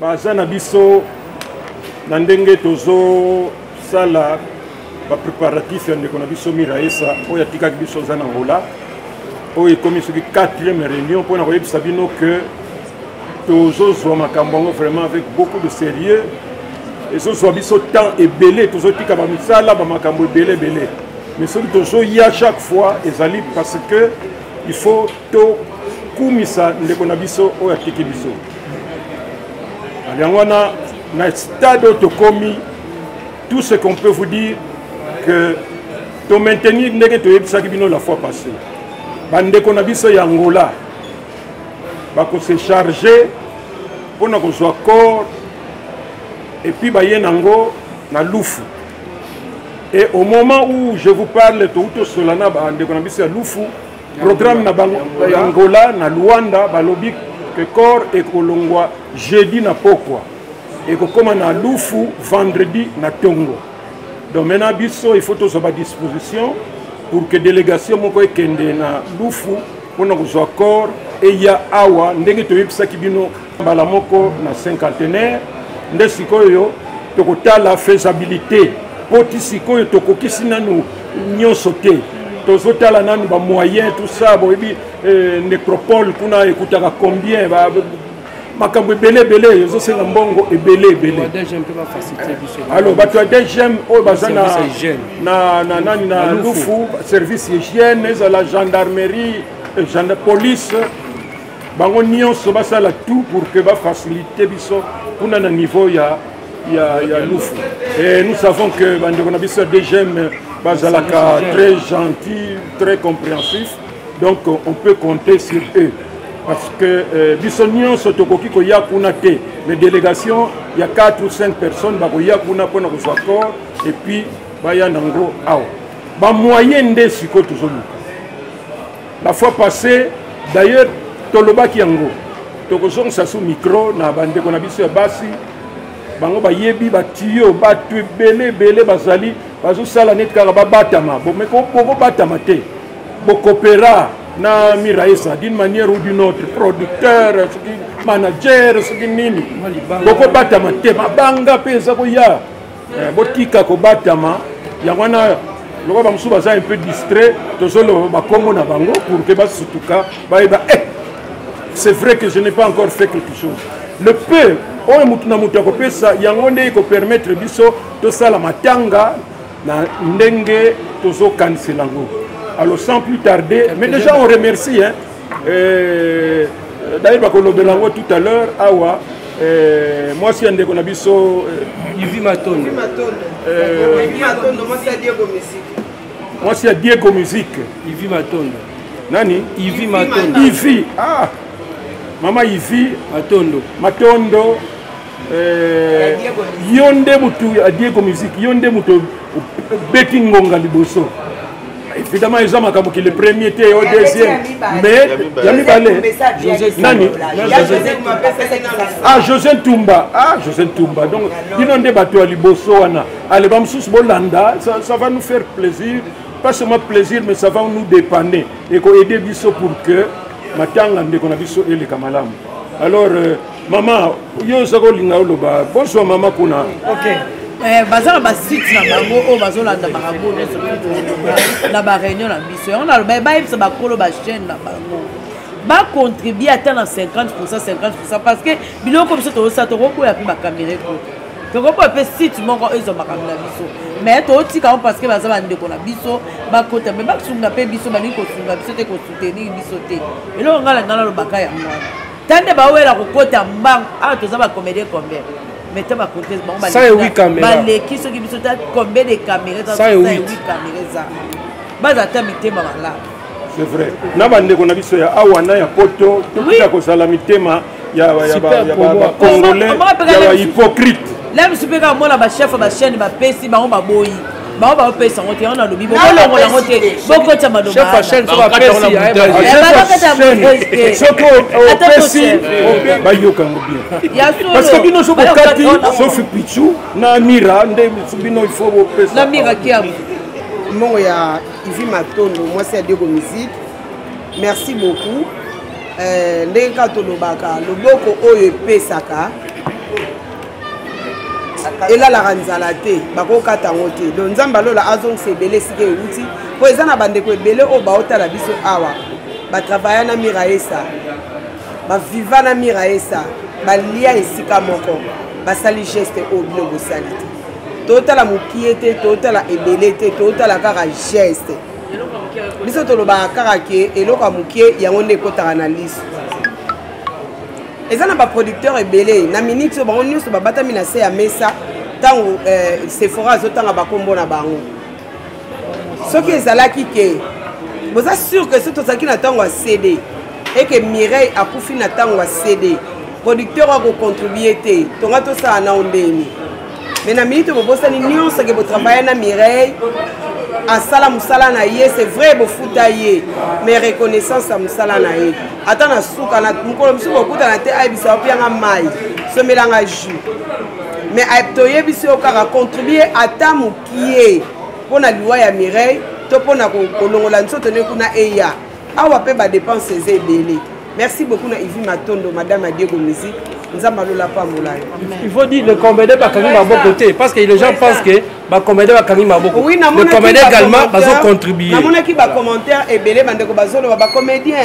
Baza na biso na ndenge tozo sala ba préparatifs ya Ndeko Nabiso miraesa oya tika biso za na ngola oyo komi soki 4e réunion pour na koyebisa bino que tozo zo makambo vraiment avec beaucoup de sérieux et so soit biso temps et belé tozo tika ba misala ba makambo belé belé mais soki tozo ya chaque fois ezali parce que il faut to kumisa Ndeko Nabiso oya tika biso. Tout ce qu'on peut vous dire que to maintenir la fois passée. Bandeko Nabiso ya Angola ba ko se charger pour na ko soit corps et puis ba yenango na lufu. Et au moment où je vous parle tout cela na Bandeko Nabiso ya lufu programme na Angola na Luanda ba lobby que corps et kolongwa jeudi na pokwa et que comme na lufu vendredi na tongo donc maintenant biso il faut tous à disposition pour que délégation moko ekende na lufu pona kozwa corps et ya awa ndenge to yipsa kibino mbala moko na cinquantenaire ndesikoyo to kotala faisabilité potisikoyo to kokisina nu nyosote tozotala nanu ba moyen tout ça bo ebi nécropole kuna ekutaka combien ba makambo belé belé zo senga mbongo e belé belé alors ba toi deuxième o bazana na lufu service hygiène et la gendarmerie la police bango nyonso basala tout pour que ba faciliter biso kuna na niveau ya lufu et nous savons que Ndeko Nabiso deuxième Bazalaka très gentil, très compréhensif, donc on peut compter sur eux. Parce que Bissonion Sotokoki Koya Kunate, les délégations, il y a 4 ou 5 personnes, Bakoya Kuna Pona Kosakor, et puis Bayanango Ao. Bah moyen des Sikotozolu. La fois passée, d'ailleurs, Toloba Kiango, Tokozon Sassou Micro, Nabande Konabiso Bassi, Bango Bayebi, Batio, Batu, Bele, Bele, Bazali. Parce que ça, l'année de Caraba Batama, mais Congo Batamate, Bokopera, na Miraesa, d'une manière ou d'une autre, producteur, manager, ce qui nini, Boko Batamate, Mabanga, Pesakoya, Botika, Kobatama, Yawana, le roi Bamsou Baza un peu distrait, toujours le Bakongo Nabango, pour que Basutuka, c'est vrai que je n'ai pas encore fait quelque chose. Le peu, on Moutounamoutakopé, ça, Yangone, il faut permettre Bisso, tout ça, la Matanga, na ndenge tozo kanselango. Alors sans plus tarder, mais déjà on remercie hein. D'ailleurs bakolo belango tout à l'heure awa moi si Ndeko Nabiso Ivi Matondo. Moi c'est Diego Music. Moi c'est Diego Music. Ivi Matondo. Nani? Ivi Matondo. Ivi. Ah. Mama Ivi Matondo. Matondo. Yonde mutu a Diego Music, yonde mutu Betting Ngonga Liboso. Évidemment, ils ont le premier et au deuxième. Mais il y a Josène Toumba. Ah, Josène Toumba. Donc, ils ont débattu à Liboso. Allez, Bolanda, ça va nous faire plaisir. Pas seulement plaisir, mais ça va nous dépanner. Et qu'on aide Bisso pour que Matanga Ndeko Nabiso et les Kamalam. Alors, maman, bonsoir, maman Kuna. Ok. Bazar basite na bango o bazolanda barabo ne soki na ba réunion na biso on a le baïb se ba kolo ba chaîne na bango ba contribuer à tant 50% parce que biloko comme ça to ko ya ba caméra ko to ko pe site moko ezo ba caméra biso mais to ti ka parce que bazar ba Ndeko Nabiso ba kota mais ba sunga pe biso ba ni ko sunga biso te ko soutenir biso te et là on a ngala lo bakaya moi tande ba wela ko kota mbang a to za ba comédie combien mais tu as compté combien de caméras ça. C'est vrai. Ndeko Nabiso ya awana ya poto tukila kosala mitema ya Congolais ya hypocrite. Lève supérieur moi la ba chef ba chaîne ba pesi ba on ba boyi. Ba on ba pesi on te on a lobi boko la roté. Boko ta madoba. Chef ba chaîne so ba pesi ya. Soko o pesi ba yoka ngobia. Parce que bino soko kati sofu pichu na mira nde bino il faut o pesi. Na mira ki a non, il y a Ivi Matondo, moi c'est Diego Music. Merci beaucoup. Le boko oyepe saka. Et là, la ranzalate, bakoka tangote. Donc, zambalo la azon se belé sike outi. Pour les gens bandeko belé au baota la biso awa. Ba travaya na miraesa. Ba viva na miraesa. Ba lia esika moko. Ba sali geste au blogo salite. Total la moukiété, total la ébelleté, total la cara geste. Nous sommes le baraké et l'eau à moukié, il y a un écoute à analyse. Et ça n'a pas producteur ébellé. Na minute, on y a ce babata minacé à Mesa, tant où Sephora, autant à Bakombo na Baron. Ce qui est à la kike, vous assure que ce qui n'attend à céder et que Mireille a poufi n'attend à céder. Producteur a contribué, ton ato ça en a un déni. Mais na minute bo bosa ni nyonso ke bo travailler na Mireille a sala musala na ye c'est vrai bo futa ye mais reconnaissance à musala na ye atana suka na mukolo musu bo kuta na te ay bisa opia nga mai so melanga ju mais aptoye biso ka contribuer atamu kié pona liwa ya Mireille to pona ko kolongola nso tene kuna eya awa pe ba dépenses ebele. Merci beaucoup na Ivi Matondo, madame Diego Music. Il faut dire le comédien par Karim à bon côté parce que les gens pensent que le comédien par Karim à bon côté. Le comédien également va contribuer. Il y a des commentaires et des comédiens.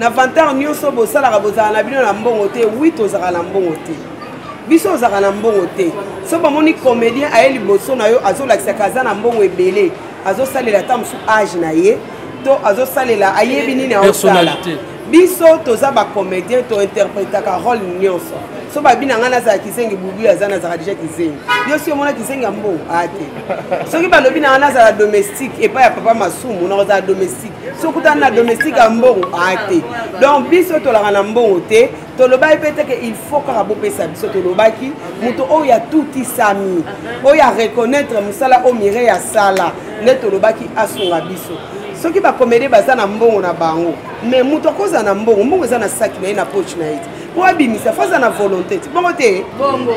Nous avons dit que nous avons côté. Oui, nous avons bon côté. Biso avons bon côté. Si nous avons des comédiens, nous avons des comédiens. Biso toza ba comédien to interpréter ka rôle nyonso. So ba bina ngana za kisengi bubu ya zana za déjà kisengi. Yo si mona kisengi ambo ate. So ki ba lobi na ngana za domestique et pas ya papa masumu na za domestique. So kuta na domestique ambo ate. Donc biso to la ngana ambo te, to loba peut-être que il faut ka bo pesa biso to loba ki muto o ya touti sami. O ya reconnaître musala o mire ya sala. Ne to loba ki asunga biso. Ce qui va commettre bazan à mbongo na bango mais muto koza na mbongo za na sac na ina poche na ite pour abimisa faza na volonté bongo te bongo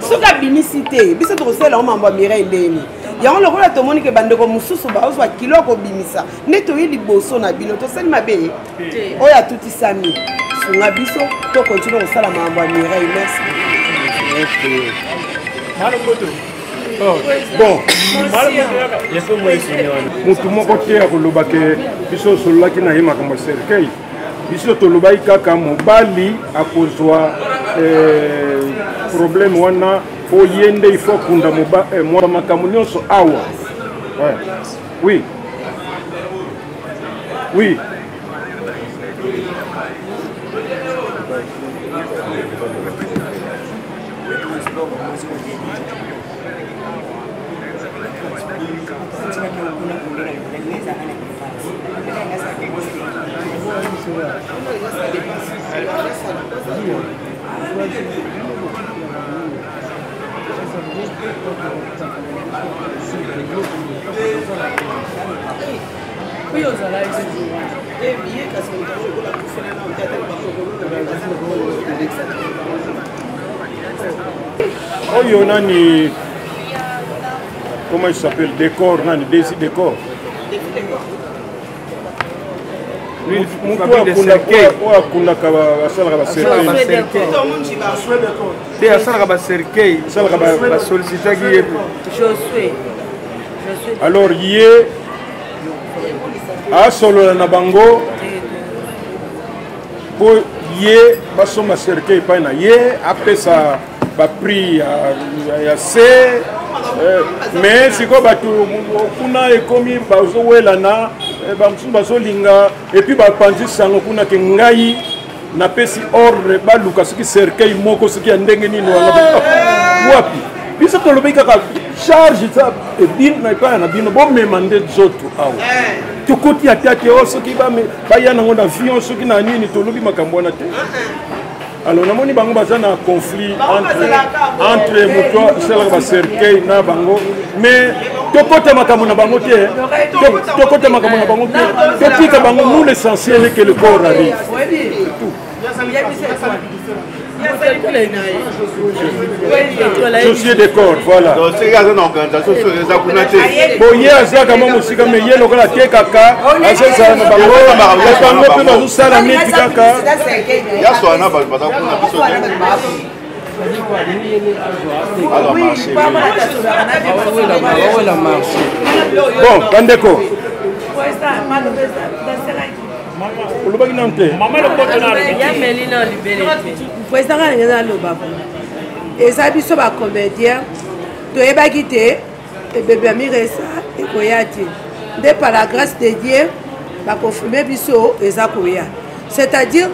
so ka bimicité biso to sela o mambo mire ndeni ya on lokola to moni ke bandeko mususu ba oswa kilo ko bimisa neto yi liboso na bino to sel mabe o ya tuti sami sunga biso to continue ko sala mambo mire. Merci. Malo koto. Oh. Bon, je suis moi ici. Je suis moi ici. Je suis moi ici. Je suis moi ici. Comment il s'appelle? Décor, non, décor. Alors, il y a solo na bango pour y est basso ma cercueil pas na y après ça va prix à c mais si quoi bato kuna ekomi bazo welana bamsu bazo linga et puis ba pandi sango kuna ke ngai na pesi ordre ba luka soki cercueil moko soki ndenge nini wapi biso to lobika ka charge ça et bien mais quand on a bien bon mais mandé d'autres ah tu coûtes y a quelque chose qui va mais quand il y a n'importe quel fion ce qui n'a ni ni tolobi ma camboana te alors on a moni bango basan un conflit entre moto c'est la cercueil na bango mais tu coûtes ma camboana bango te tu coûtes ma camboana bango te petit que bango nous l'essentiel est que le corps arrive Soucier des corps, voilà. Donc, c'est une organisation sur les acounatés. Bon, hier, c'est un moment aussi comme hier, le gars a tiré caca. Et ça, ils sont comédiens. Tu es baguité, et bébé Miresa, et Koyati. Dès par la grâce de Dieu, va confirmer Bissot et Zakoya. C'est-à-dire,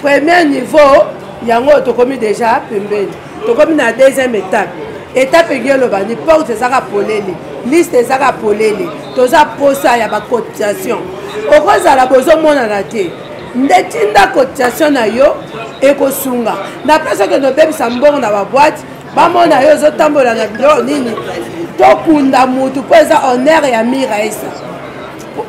premier niveau, il y a un commis déjà, Pembe. Tu as commis la deuxième étape. Étape est ni porte de Zara Poleli, liste de Zara Poleli. Tu as posé à la cotisation. Au moins, à la besoin de mon anaté. Netinda cotisation na yo ekosunga na place que nos bébés s'embordent dans la boîte bamon na yo zotambo na bilor nini tokunda mutu kweza honneur ya miraisa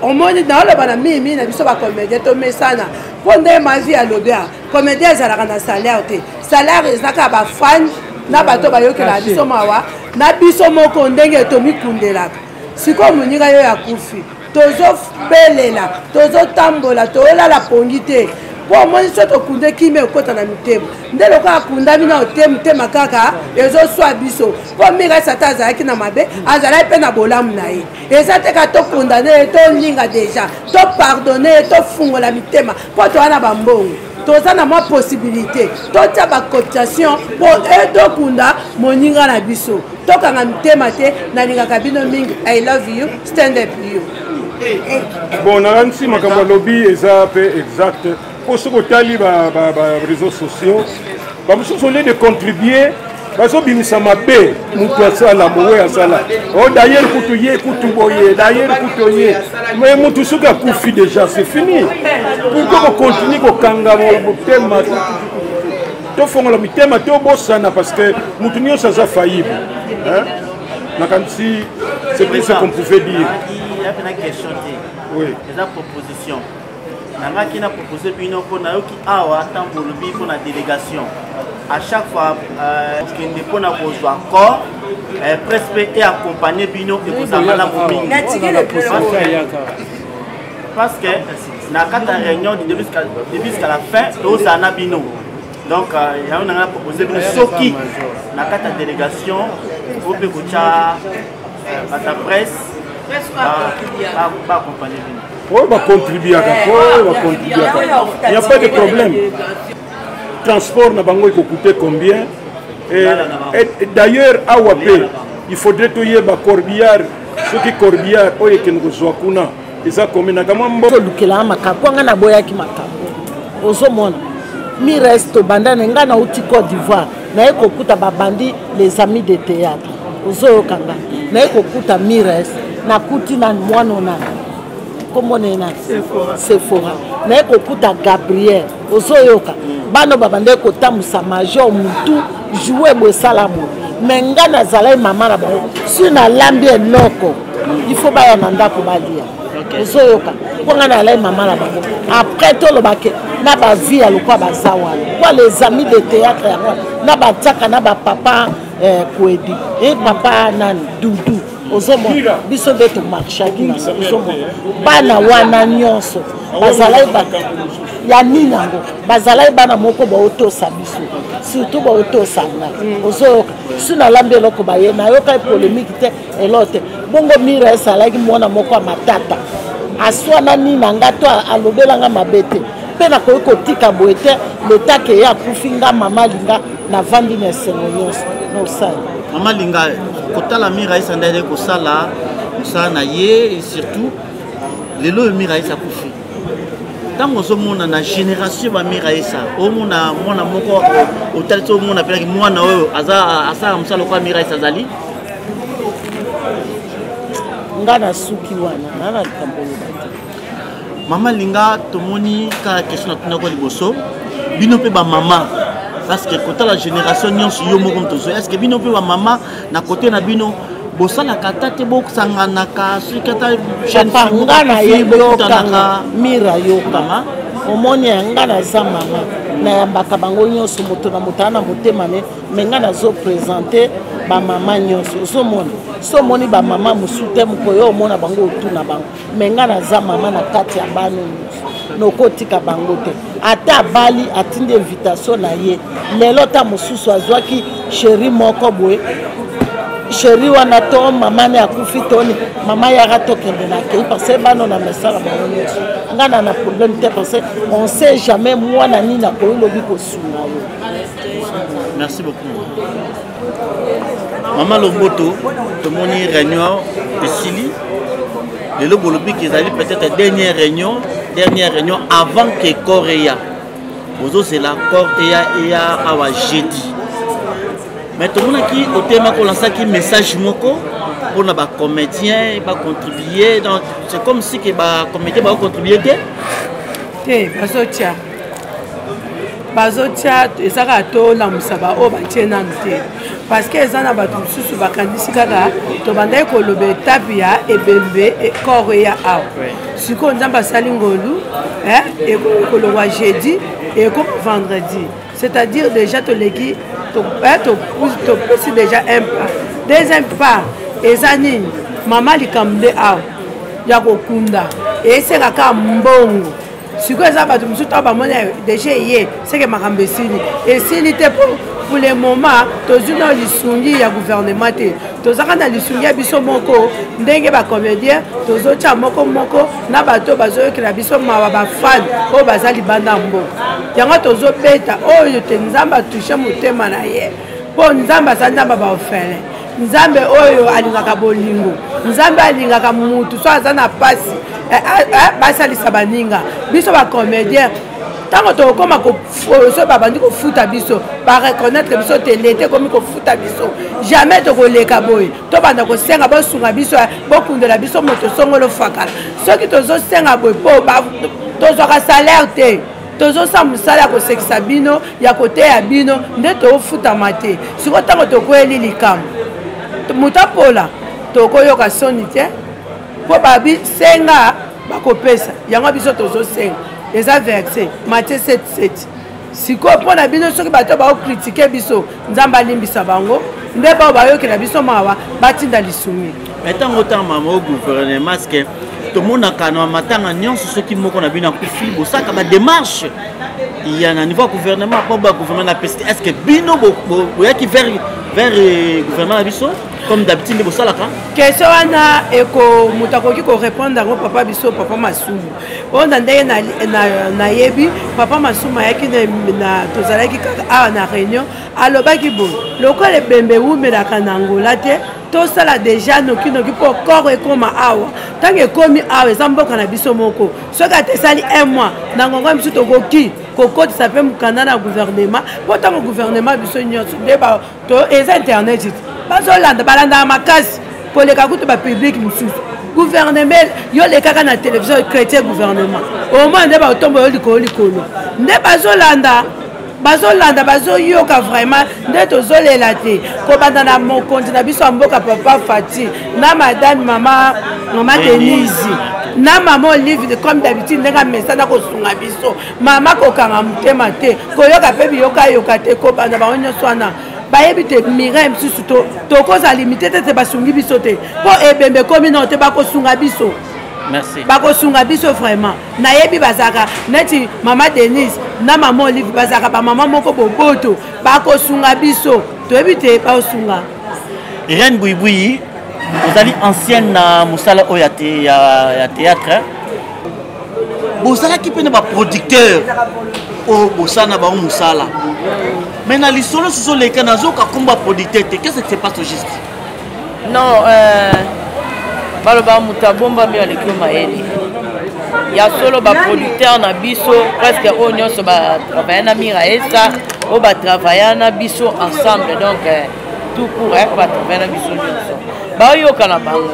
au monde dans le bana mimi na biso ba comédien to mesana ponde ma vie à l'odeur comédien za la salaire te salaire zaka ba fan na bato ba yo que la biso mawa na biso moko ndenge to mikundela siko munyika yo ya kufi tozo belela tozo tambola toela la pongité pour moi c'est au kunde qui me côté na mitemo ndelo ka kunda mina otemu tema kaka ezo swa biso pour mira sataza ki na mabe azala pe na bolamu na ye ezate ka to condamner to linga déjà to pardonner to fungola mitema pour to ana bambongo toza na ma possibilité to ta ba cotisation pour edo kunda moninga na biso to ka na mitema te na linga kabino mingi I love you stand up you. Bon, on a un petit lobby exact. Pour ce côté, les réseaux sociaux, nous avons de contribuer. Nous avons dit que nous avons d'ailleurs, mais nous avons déjà, c'est fini. Pourquoi continuer au Kangamo? Nous avons le thème parce que nous avons ça faillible. C'est tout ce qu'on pouvait dire. Il y a une question de la proposition. Il y a une proposition pour la délégation. À chaque fois, on a besoin encore, presque et accompagner Bino et vous avez la commune. Parce que dans la réunion, du début jusqu'à la fin, tous en a Bino. Donc, il y a une proposition pour ceux qui, dans la délégation, pour que vous ayez la presse. Oui, on va contribuer à ça. Il n'y a pas de problème. Le transport n'a pas coûté combien. Et d'ailleurs, à Wapé, il faudrait que les corbillards, ceux qui corbillards, ils soient comme ça. Ils soient comme ça. Ils soient comme ça. Mi reste banda nga na uti Côte d'Ivoire na ekokuta babandi les amis de théâtre ozo kanga na ekokuta mi reste na kuti na mwana na komo na Sephora na ekokuta Gabriel ozo yoka bano babande ko tamusa major mutu jouer bo salamu menga na zalai mama na ba si na lambi eloko il faut ba ya manda ko balia ozo yoka konga na lai mama na ba après to lo bake na ba vie ya lokwa ba zawa kwa les amis de théâtre ya na ba taka na ba papa koedi et papa na dudu ozomo biso beto marcha ki na ozomo bana wana nyonso bazalai ba ya nina bazalai bana moko ba oto sabiso surtout ba oto sana ozo suna lambe loko ba ye na yoka polémique te elote bongo mira sala ki mona moko matata aswana nina ngato alobelanga mabete pe na ko tika boete leta ke ya kufinga mama linga na vandi na semoyos no sai mama linga kota la mira isa ndele ko sala na ye et surtout lelo mira isa kufi tango zo mona na génération ba mira isa o mona mona moko o talto mona pe ki mwana oyo aza asa amsalo kwa mira isa zali ngana suki wana na mama linga tomoni ka question na ko liboso bino pe ba mama parce que côté la génération nyonso yo mo comme tozo est-ce que bino pe ba mama na côté na bino bossa na katate bo kusangana ka sukata jeune ngana yebo ka mira yo mama omoni ngana za mama na mbaka bango nyonso moto na motana motema me ngana zo présenter ba mama nyonso zo mona so moni ba mama musutem ko yo mona bango tuna bango menga na za mama na kati ya banu no kotika bango te ata bali atinde invitation na ye lelo ta mususu azwaki chéri moko boye chéri wana to mama ne akufi toni mama ya ratokende na ke parce que banu na mesala bango ngana na problème te parce que on sait jamais moi na ni na ko lobi ko suna yo. Merci beaucoup. Maman Loboto, tout le monde est réunion de Chili. Les Lobolobi qui allaient peut-être dernière réunion avant que Coréa. Aujourd'hui, c'est la Coréa et à jeudi. Mais tout le monde qui au thème qu'on lance qui message moko pour les comédiens, va contribuer. C'est comme si les comédiens vont contribuer. Bazotia, Bazotia, et ça va tout là où ça va au bâtiment. Parce que les anabatons sous Bakandisika, Tobanda Kolobe, Tapia, et Bembe, et Coréa. Si on a Salingolou, et Koloa jeudi, et vendredi. C'est-à-dire déjà Toleki, tu pousses déjà un pas. Deuxième pas, et Zanin, Maman Likamde, Yakokunda, et Seraka Mbongo. Si on a battu sous Tabamone, déjà hier, c'est que Marambessini. Et si il était pour. Pour le moment, tous les gens qui sont gouvernement, tous les gens qui sont liés à Bissomoko, tous les comédiens, tous les gens qui sont moko, tant que comme reconnaître que comme jamais tu les caboy. Tu vas dans beaucoup de la biso le facal. Ceux qui te sont salaire salaire sabino, y a côté abino, tu les aversés, Matthieu 7-7. Si vous avez des gens qui ont critiqué, nous avons des gens qui ont critiqué, nous avons des gens mais tant que le gouvernement, tout le monde a un ceux qui ont des démarche. Il y a un niveau gouvernement, est-ce que Bino est vers le gouvernement comme d'habitude, les salariés. Question à Eko Mutakoki qui répond à papa Bissot, papa Massoum. On a dit papa Massoum a été à la réunion. Alors, le corps est bébé ou mais la canangola, tout ça là déjà nous qui n'occupons corps et comme à tant que comme à les ambos cannabis au moko. Ce qui a été sali un mois, dans mon rame sous au goki. Cocotte s'appelle mon canal gouvernement. Pourtant, le gouvernement a besoin de débat et Internet. Pour les cas public, gouvernement, il y a les cas dans la télévision chrétien gouvernement. Au moins, il na maman livre comme d'habitude ndanga mesana ko sunga biso mama ko kanga mutema te ko yoka pe bi yoka yoka te ko bana ba onyo swana ba ebite mirem susu to ko za limité te ba sungi biso te po ebembe komi non te ba ko sunga biso. Merci. Bako sunga biso vraiment na yebi bazaka neti mama Denise na maman livre bazaka ba mama moko boboto bako sunga biso to ebite ba sunga Irene Buibui. Vous avez ancienne Moussala Oyate à théâtre. Vous savez qui peut être producteur au Moussala. Mais dans l'histoire, ce sont les Canadiens qui sont producteurs. Qu'est-ce qui se passe au juste? Non, il y a solo producteur na biso presque au nyon se travailler na Miraesa, au travailler na biso ensemble donc tout pour être travailler na biso. Bah yo kana bango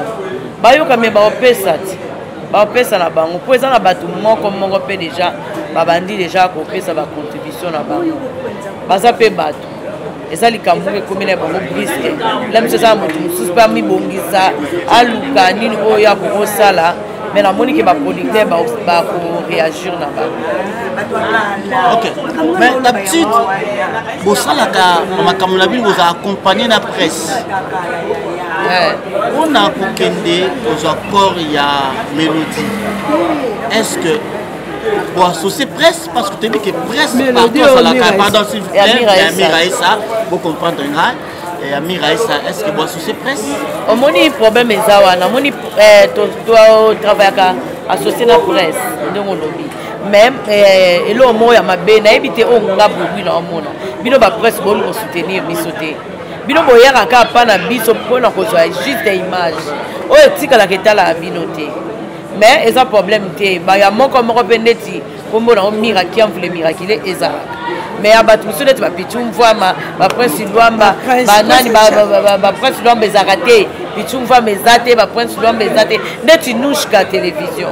mais la monique va producteur va réagir là-bas. OK. Mais la petite, vous avez accompagné la presse. On a coquendé aux accords il y a mélodie. Est-ce que vous associez presse parce que tu dis que presse par la pardon s'il vous plaît, Miraïsa, vous comprenez rien. Et Amira, est-ce que vous associez presse? Mon problème est que mon travail associé la presse. Même si on a évité la presse pour nous soutenir. Si on a pas la presse, on a juste des images. On a dit que la minoté. Mais il y a un problème. Il y a un problème. Il y a un problème. Mais à battre sur les petits, on voit ma prince Luamba, ma prince Luamba est raté, puis tu vois mes athées, ma prince Luamba est raté. Net une nouchka télévision,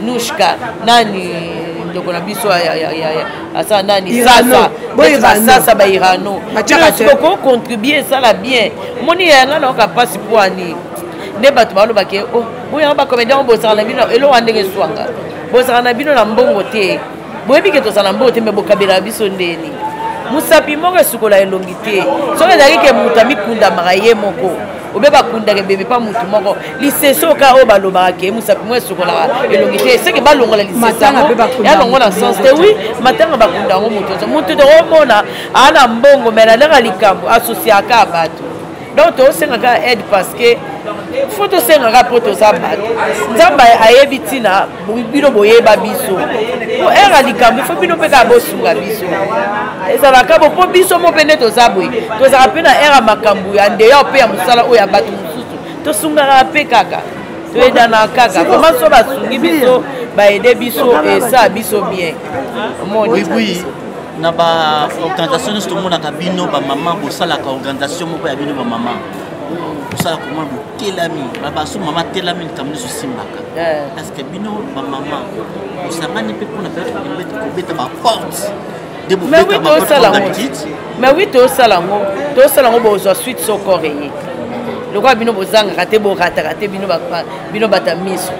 nouchka, nani, donc on a vu ça, ça, nani, ça, ça, ça, ça, irano. Tu as contribué ça là bien. Mon hier là, on a pas si pour ani. Ne battre mal au baquet. Oh, oui, on va commander un bossard la bino, et l'on a des soins. Bossard la bino, la bonne beauté. Vous avez dit que vous avez dit que vous avez dit que vous avez dit que vous avez dit que vous avez dit que vous avez dit que vous avez dit que vous avez dit que vous avez dit que vous avez pour éradiquer, il faut que nous puissions sur la biseau. Et ça va quand on biseau, on peut nettoyer ça, oui. Toi, ça rappelle la era macambu, en dehors paye mon salaire ou y a battu tout. Toi, sunga rappelle kaka. Toi, dans la kaka. Comment ça va sungi biseau, bah aider biseau et ça biseau bien. Oui, oui. Na ba organisation nous tombons na kabino, ba maman bossa la organisation mon père kabino ba maman. Bossa la comment telami, ba basu maman telami le kamino susimba. Parce que bino ba maman. Ça m'a dit qu'on a fait une porte. Mais oui, tout ça, mais oui, tout ça, tout ça, on suite sur Corée. Le roi Bino Bozang, raté, raté, Bino Batamis.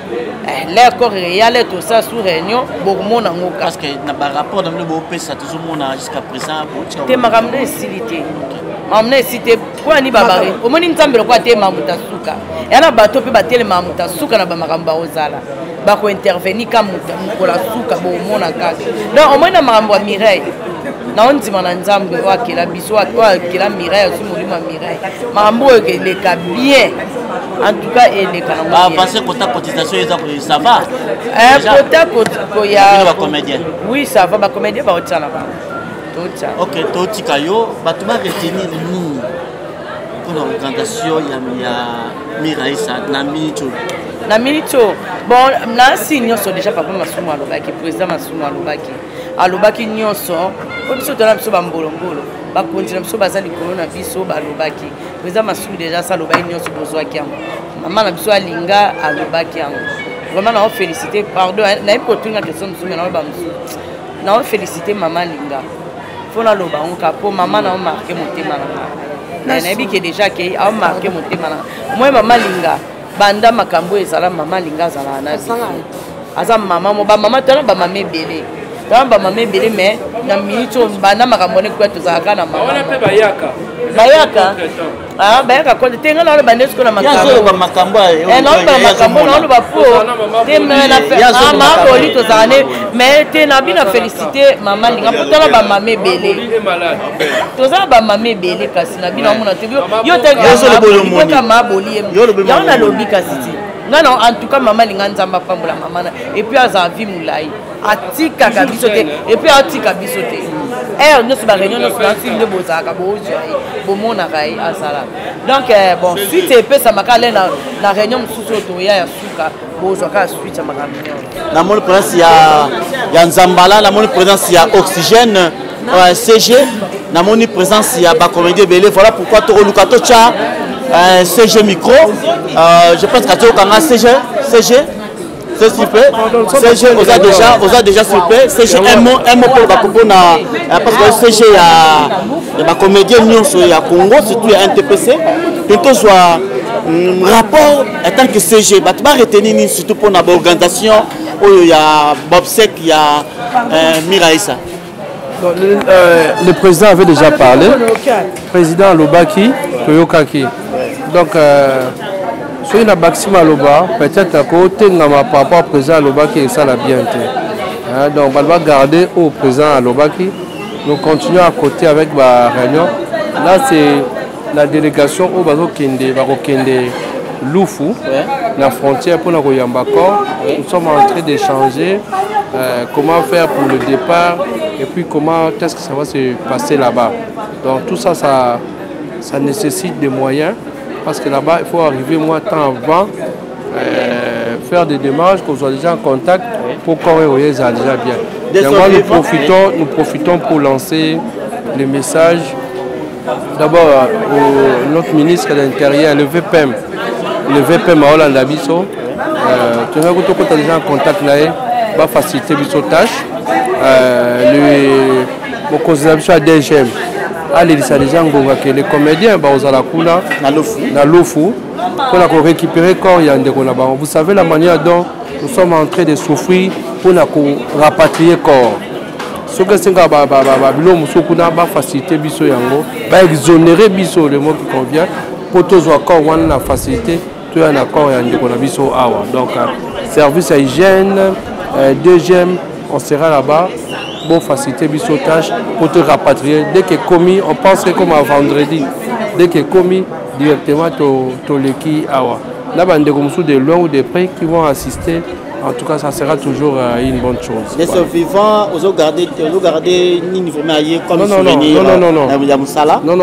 L'air coréen, l'air tout ça, sous réunion, Bourmon en haut. Parce que le rapport dans le BOP, ça tout le monde jusqu'à présent. Tu m'as ramené ici. Amener cité quoi ni babaré au moni ntambe le kwate mamuta suka yana bato pe batele mamuta suka na ba makamba ozala ba ko intervenir ka muta mukola suka bo mona kaka donc au moins na mambo Mireille na onti mana nzambe wa kila biso wa kila Mireille su molima Mireille mambo ke le ka bien en tout cas elle est quand même parce que ta cotisation ça va pour ta comédien oui ça va ba comédien ba otsa na ba. Ok, toi tu vas retenir nous pour l'organisation de Miraïsa, la Minito. Bon, là, si nous sommes déjà papa Massouma Lobaki, président Massouma Lobaki, à Lobaki, nous sommes, comme si nous sommes en Bolongolo, nous continuons à faire le coronavirus à Lobaki. Président Massouma déjà, ça Lobaki, nous sommes besoin de nous. Maman a besoin de Linga à Lobaki. Vraiment, nous félicitons, pardon, nous avons continué à question de nous, nous avons félicité Maman Linga. Pour la loba on capo maman a marqué mon thème là elle a dit que déjà qu'elle a marqué mon thème là moi maman linga banda makambo ezala maman linga zala na asa maman mo ba maman tana ba maman belé tana ba maman belé mais na minute on banda makambo ne kwa tozaka na maman on pe bayaka bayaka ah bayaka ko tenga na ba nesko na makambo ya so ba makambo eh na ba makambo na lo ba po thème na maman boli tozala ne mais tu n'as bien félicité maman linga pour toi la maman belé toi ça la maman belé kasi na bien on a tu yo t'as yo ka maman boli yo na lobby kasi non non en tout cas maman linga nzamba pambola maman et puis aza vie mulai atika ka bisoté et puis atika bisoté eh nous ba réunion nous francis de bozaka bozo bo mona kai asala donc bon suite et puis ça makala na réunion mususu to ya suka bozo ka suite ça makala la mon présence ya nzambala la mon présence ya oxygène CG na mon présence ya ba comédie belé voilà pourquoi to lukato cha CG micro, je pense qu'à tout cas CG c'est super, CG on a déjà super, CG un mot pour na parce que CG il y a comédien nous sur le Congo surtout un TPC plutôt soit rapport en tant que CG bah tu vas retenir surtout pour notre organisation où il y a Bobsek, il y a Miraïsa. Le président avait déjà parlé, président Lobaki, Toyokaki. Donc, si on a maximum Loba, peut-être à côté de ma papa, président Lobaki, ça l'a bien été. Donc, on va garder au président Lobaki. Nous continuons à côté avec la réunion. Là, c'est la délégation au Bazokende, Barokende, Loufou, la frontière pour la Royambakor. Nous sommes en train d'échanger comment faire pour le départ. Et puis comment est-ce que ça va se passer là-bas. Donc tout ça, ça nécessite des moyens. Parce que là-bas, il faut arriver moins de temps avant, faire des démarches, qu'on soit déjà en contact pour qu'on réveille ça déjà bien. Donc, moi, nous profitons pour lancer le message. D'abord, notre ministre de l'Intérieur, le VPM à Hollande Abisso. Tout le monde est déjà en contact là, va faciliter les tâches. Le conservateur DGM, allez les gens qui les comédiens, ils ont la coula, la lofou, pour récupérer quand il y a Ndeko Nabiso. Vous savez la manière dont nous sommes en train de souffrir pour rapatrier corps. Ce que c'est que Babylone, Moussoukuna va faciliter Bisso Yango, va exonérer Bisso, le mot qui convient, pour tous les accords, on a facilité, tout un accord et Ndeko Nabiso Awa. Donc, service à hygiène, DGM. On sera là-bas pour faciliter bisotage, pour te rapatrier. Dès que commis, on pense que comme à vendredi, dès que commis, directement au Leki Awa. Là-bas, il y a des loin ou des près qui vont assister. En tout cas, ça sera toujours une bonne chose. Les survivants, vous gardez ni comme souvenir. Non.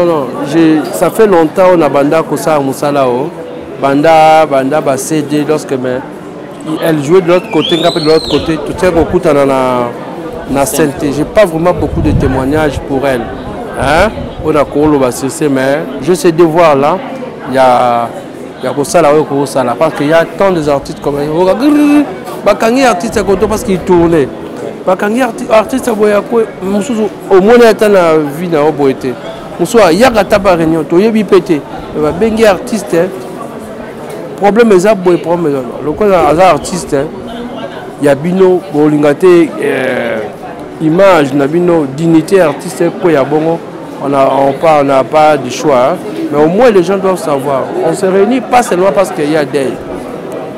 Ça fait longtemps qu'on a Banda Kosa à Moussalao. Banda va céder lorsque. Elle jouait de l'autre côté, de l'autre côté, tout ça beaucoup dans la sainteté. Je n'ai pas vraiment beaucoup de témoignages pour elle. Hein? On a Kolo Bassissé, mais je sais devoir là, il y a Kosala, parce qu'il y a tant des artistes comme elle. Bakangi artiste à côté parce qu'il tournait. Bakangi artiste à Boyako, au moins il y a la vie dans la boîté. Il y a la table à réunion, il y a pété. Il y a artiste. Problème est bon, problème. Le cas d'un artiste, il y a bino bolingate image, il y a bino dignité artiste pour Yabongo. On n'a pas de choix, hein. Mais au moins les gens doivent savoir. On se réunit pas seulement parce qu'il y a des.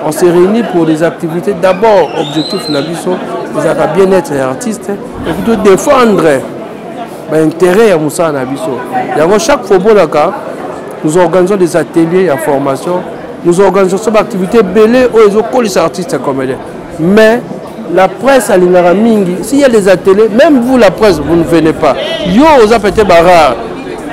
On se réunit pour des activités. D'abord, objectif Nabiso, vous avez bien-être des artistes et vous devez défendre l'intérêt à Moussa Nabiso. Et chaque fois, nous organisons des ateliers à formation. Nous organisons cette activité belée où ils ont les artistes comédiens. Mais la presse à Lina Ramingi, s'il y a des ateliers, même vous la presse, vous ne venez pas. Yo, vous avez peut-être barrage.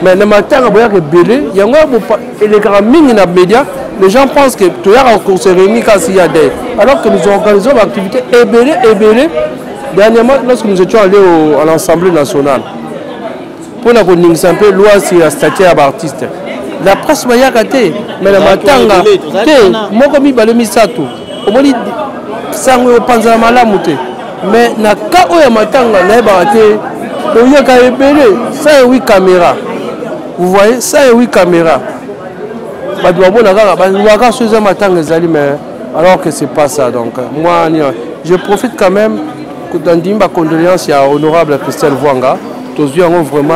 Mais le matin, il y a des belés, il y a des Ramingi dans les médias, les gens pensent que tout le monde se réunit quand il y a des. Alors que nous organisons l'activité ébélée. Dernièrement, lorsque nous étions allés à l'Assemblée nationale, pour nous donner un peu de loi sur la statue d'artiste. La presse m'a raté, mais la matanga, moi comme Balomisa tout, on m'a dit ça me panza malamouté, mais na kao ya matanga na raté, on y a qu'à ébélé, ça et oui caméra, vous voyez ça et oui caméra, bah doit bon naga, bah naga sous un matanga zali mais alors que c'est pas ça donc moi je profite quand même que d'en dire ma condoléance à honorable Christelle Wanga, tous deux ont vraiment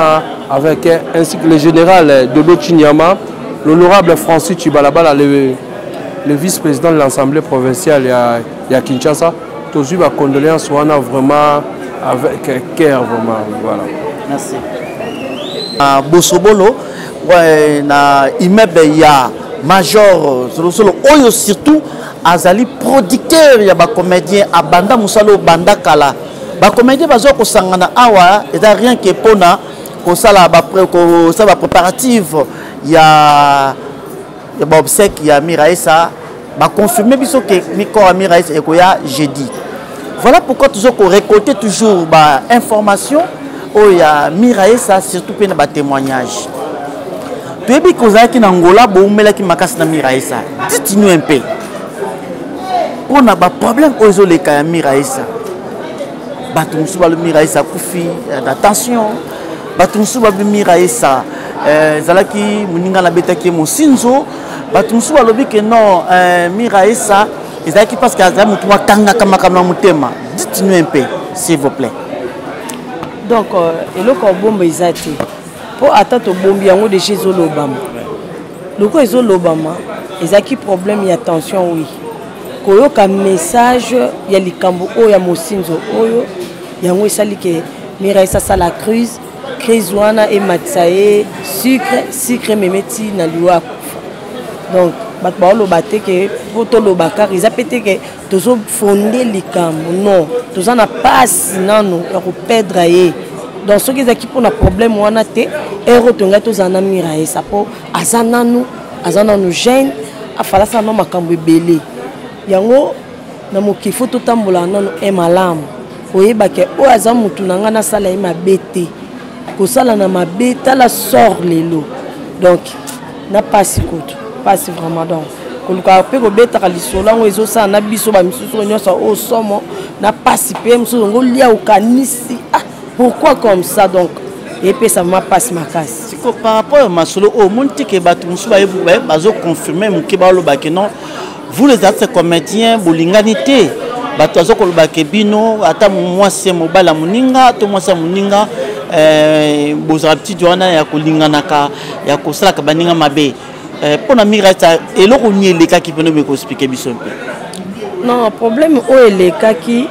avec ainsi que le général Dodotinyama, l'honorable Francis Chibalabala, le vice-président de l'Assemblée provinciale à Kinshasa. Tous ma condoléance, on a vraiment avec un cœur vraiment. Voilà. Merci. À Bosobolo, il y a Major, surtout, Azali producteur, il y a des comédiens à Banda Moussalo, Banda Kala. Les comédiens ne rien que pour ça va préparative il y a Bobsek il y a Miraïsa va confirmer biso que Mikora Miraïsa ekoya jeudi. Voilà pourquoi toujours qu'on récolter toujours bah information il y a Miraïsa surtout pour les témoignages. Tu es bien causé en Angola, Boumela qui m'acasse na Miraïsa. Dites-nous un peu. On a pas problème aux autres cas Miraïsa. Batum souba le Miraïsa Koufi, attention. Batum souba le Miraïsa. Zalaki muninga la beta qui mon sinzo. Batum souba le bique non Miraïsa. Zalaki parce que Azam tu vois tanga kama kama mutema. Dites-nous un peu, s'il vous plaît. Donc, et le corbeau Izati. Pour atteindre le bon bien, on déchire l'Obama. Le quoi est l'Obama? Ils ont qui problème, il y a tension, oui. Quand il y a un message, il y a les cambo, il y a mosinzo, il y a un message qui mira ça ça la crise, crise ouana et matzaé, sucre mémeti na liwa. Donc, maintenant le bâté que poto le bakar, ils ont pété que tous ont fondé les cambo, non, tous en a pas sinon nous européens draillés. Donc ceux qui ont un problème, on a été érotonga tous en amiraï. Ça pour azananu gêne, afala ça non ma cambo belé. Yango na mokifo tout tambola nanu emalam. Oyeba ke o azamutu nanga na sala ema bete. Ko sala na mabeta la sort lelo. Donc na passe koto, passe vraiment donc. Ko luka pe ko beta ka lisola ngo ezo sa na biso ba misusu nyosa o somo na passe pe misusu ngo lia ukanisi. Pourquoi comme ça donc? Et puis ça m'a passé ma casse. Par rapport à Masolo, au monde qui est battu, vous confirmez que non, vous les artistes comédiens, vous l'inganité, batoazo kolobake bino, ata mwase mobala muninga, to mwase muninga, bozarabti duana ya kolinganaka, ya kosala kabaninga mabe. Pour la mirata, et l'or on y est les cas qui peuvent nous expliquer biso un peu. Non, problème où est les cas qui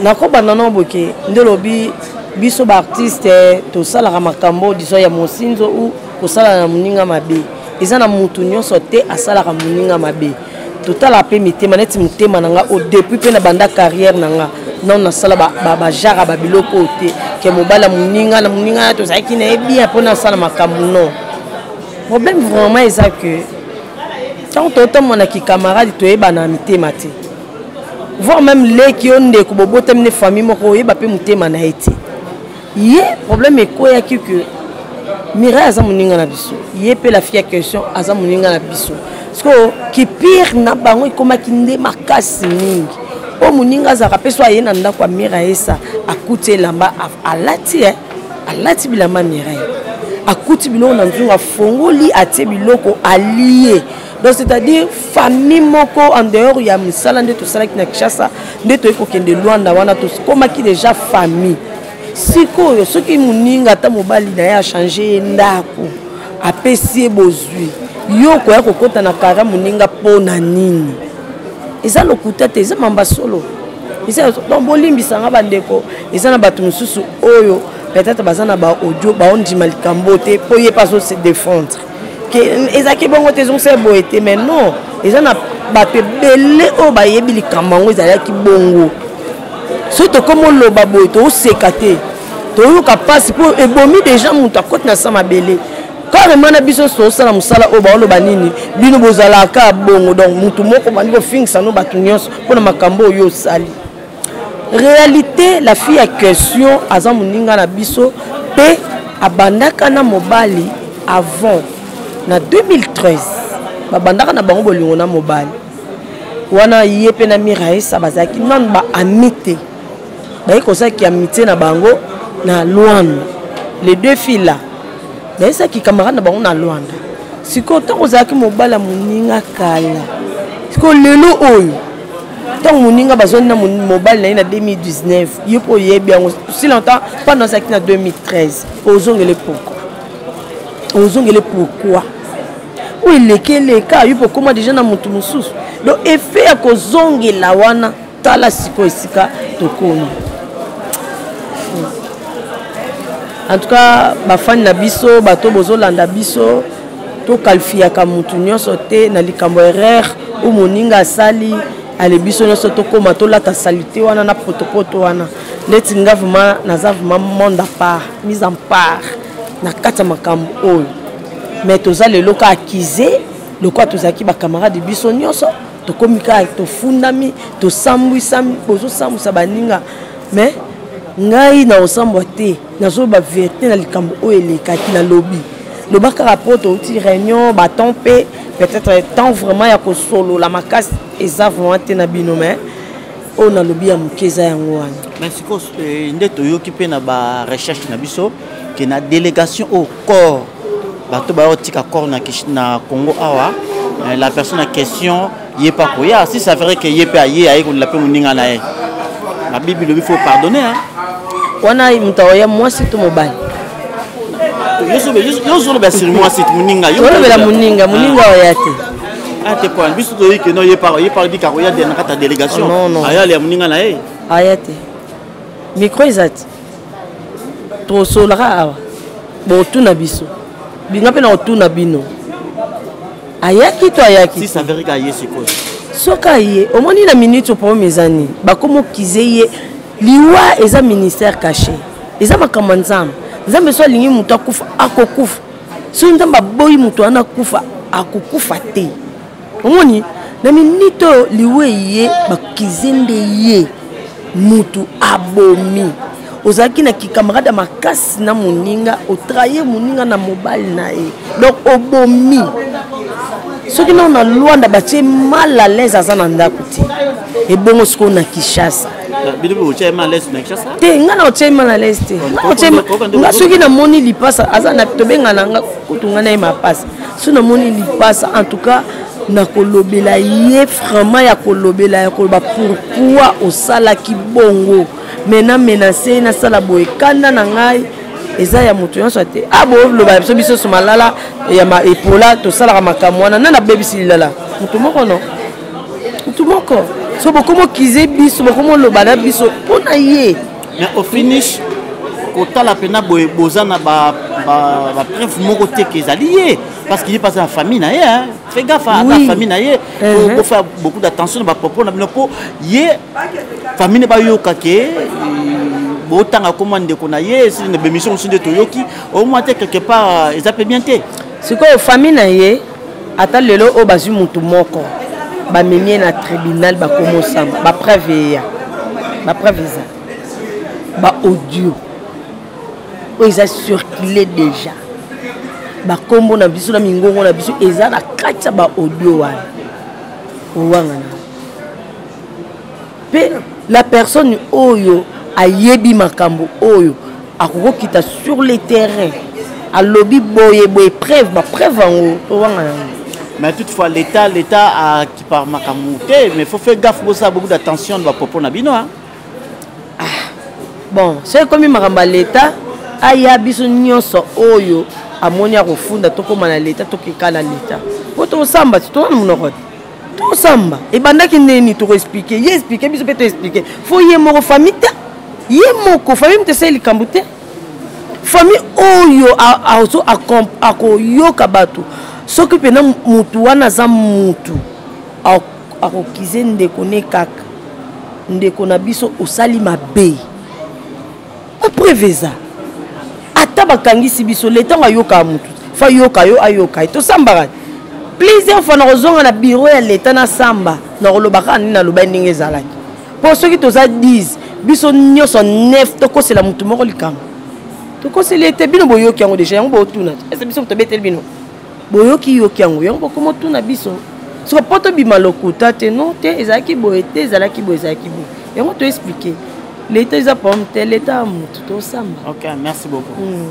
n'a pas banana boké, de lobby. Biso artiste to sala ramakambo diso ya mosinzo ou ko sala na muninga mabe ezana mutu nyonso te asala ka muninga mabe total ape mitema neti mitema nanga au depuis pe na banda carrière nanga non na sala ba jara ba biloko te ke mobala muninga na muninga to zaki na bien pona sala makambo non problème vraiment eza que tant autant mon ki camarade to eba na mitema te voire même les qui ont des kobobo temne famille moko eba pe mitema na eti. Il y a un problème qui est que Mira Aza Muninga Nabiso. Il y a la fille question Aza Muninga Nabiso. Parce que pire n'a pas eu comme qui n'est pas cassé. Au Muninga Zarapé, soyez dans la quoi Mira Esa. A coûté la main à la tire, à la tibilama Mira. A coûté bilon dans une fongoli à tibiloko allié. Donc c'est-à-dire famille moko en dehors il y a misala de tout ça qui n'a chassé de tout aucun de Luanda wana tous comme qui déjà famille. Si ceux qui m'ont a changé ndako a pessié bozui yo ko ko kota na kara muninga pona nini eza lokuta te eza mamba solo eza bolimbisa nga bandeko eza na batu mususu oyo peut-être bazana ba audio ba ondi malikambo te po ye pas se défendre que eza ki bongo te zonse boete mais non eza na batu belé o ba yebi likamango eza ki bongo. Si tu comme le babo, tu es caté. Tu es capable de bomber des gens qui sont dans sa mabelle. Quand les manabisons sont dans la salle au balo banini, bino bozalaka bongo donc mutumo komando fing sano batunyos pour makambo yo sali. Réalité la fille a question azamuninga na biso pe abandaka na mobali avant na 2013. Babandaka na bango bolingo na mobali. Wana yepe na Miraïsa bazaki non ba amité. D'ailleurs, comme ça qui a mité na bango na Luanda, les deux filles là. D'ailleurs, ça qui camarade na bango na Luanda. Si quand on a qui mobala muninga kala, si quand le lot oil, tant muninga besoin na mobile là na 2019, il peut y bien si longtemps pas dans ça qui na 2013. Ozongele pourquoi? Ozongele pourquoi? Oui les cas, il peut comment déjà na montu mususu. Donc effet à cause la wana tala siko esika tokoni. En tout cas, ba fan na biso, ba to bozolanda biso, to kalfia ka mutu nyonso te na likambo erreur ou moninga sali, ale biso nyonso to koma to lata salite wana na protopoto wana. Neti ngavuma na zavuma monde à part, mise en part na kata makambo oyo. Mais toza le loka akizé, le quoi tozaki ba camarade biso nyonso. To komika to fundami to sambu sami bozo sambu sabaninga mais ngai na osambote na zo ba vérité na likambo o eleka ki na lobby le marque rapport au petit réunion bâton paix peut-être temps vraiment ya ko solo la macasse et ça vraiment tenabino mais on a le bien mukeza yango wana mais siko ndeto yo ki pe na ba recherche na biso que na délégation au corps bato ba otika corps na Kishina Congo awa la personne en question yé pas koya si ça vrai que yé pe ayé ayé ko la pe muninga na yé la bible il faut pardonner hein on a mtaoya moi c'est tout mobile. Je suis désolé. Nous avons besoin de nous à Kokouf. Si nous avons à Kokouf, à Té. Nous avons besoin de nous à en tout cas, je suis so comment qu'ils biso comment le bala biso on a yé mais au finish quand la pena bozana ba preuve mon côté qu'ils alliés parce qu'il est passé en famille na yé hein fais gaffe à ta famille na yé faut faire beaucoup d'attention ba propos na binoko yé famille ne ba yo kaké bo tanga commande ko na yé c'est une émission sur de toyoki au moins quelque part ils appellent bien té c'est quoi famille na yé ata lelo o bazu mutu moko ba mimi na tribunal ba komosa ba preuve ya ba preuve za ba audio o isa circulé déjà ba kombo na biso na mingongo na biso eza na katsa ba audio wa wanga pe la personne oyo ayebi makambo oyo akokokita sur le terrain a lobby boye boye preuve ba preuve ngo to wanga. Mais toutefois, l'État a qui part Makamouté, mais il faut faire gaffe pour ça, beaucoup d'attention de la propos Nabino. Hein? Ah, bon, c'est comme l'État a y a besoin oyo a moni a refunda tout comme l'État tout qui cala l'État. Pour tout samba, tout le monde tout samba. Et banda qui n'est ni tout expliqué, y expliqué, bisous peut expliquer. Faut y mon famille, y mon co famille me te sait le Kambouté. Famille oyo a koyo kabatu. S'occuper de Moutou, on a un Moutou. A requise Ndeko Nekak. Ndeko Nabiso au Salima Bay. Après Vesa. A Tabakangi Sibiso, les temps à Yoka Moutou. Fa Yoka Yo Ayoka. Et tout Samba. Plaisir, on a besoin d'un bureau et l'état à Samba. Dans le baran, dans le bending et Zalak. Pour ceux qui te disent, Biso Nyo son neuf, Toko c'est la Moutou Morolikam. Toko c'est l'été Bino Boyo qui ont déjà un beau tournage. Et c'est Biso te bête le Bino. Boyoki yokiango yango komo tuna biso so poto bimaloko ta te non te ezaki boete ezalaki boezaki bo yango to expliquer l'état za pomme tel état mutu to samba. OK, merci beaucoup.